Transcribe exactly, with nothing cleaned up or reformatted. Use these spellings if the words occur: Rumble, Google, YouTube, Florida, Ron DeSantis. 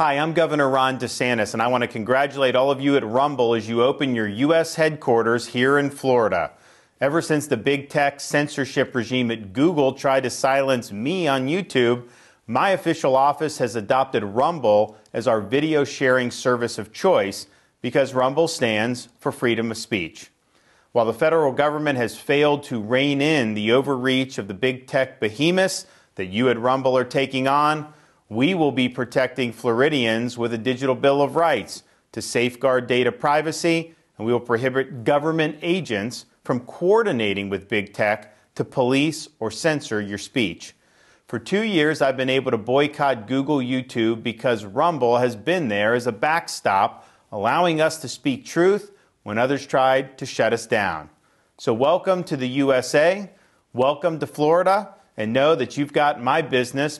Hi, I'm Governor Ron DeSantis, and I want to congratulate all of you at Rumble as you open your U S headquarters here in Florida. Ever since the big tech censorship regime at Google tried to silence me on YouTube, my official office has adopted Rumble as our video sharing service of choice because Rumble stands for freedom of speech. While the federal government has failed to rein in the overreach of the big tech behemoths that you at Rumble are taking on, we will be protecting Floridians with a digital bill of rights to safeguard data privacy, and we will prohibit government agents from coordinating with big tech to police or censor your speech. For two years, I've been able to boycott Google, YouTube, because Rumble has been there as a backstop, allowing us to speak truth when others tried to shut us down. So welcome to the U S A, welcome to Florida, and know that you've got my business